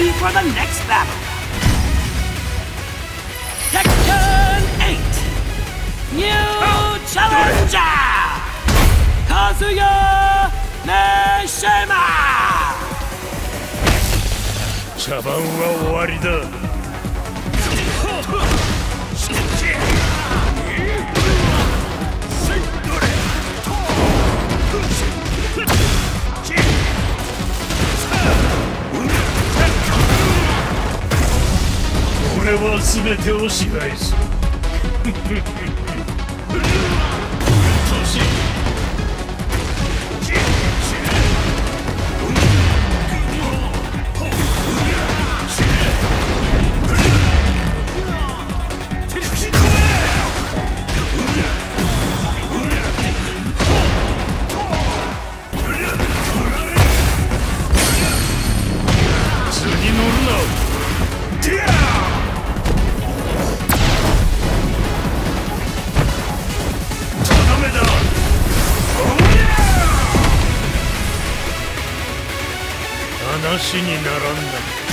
ready for the next battle. Tekken 8. New challenger. Kazuya Mishima. 茶番は終わりだ。 俺は全てを支配する。話にならんな。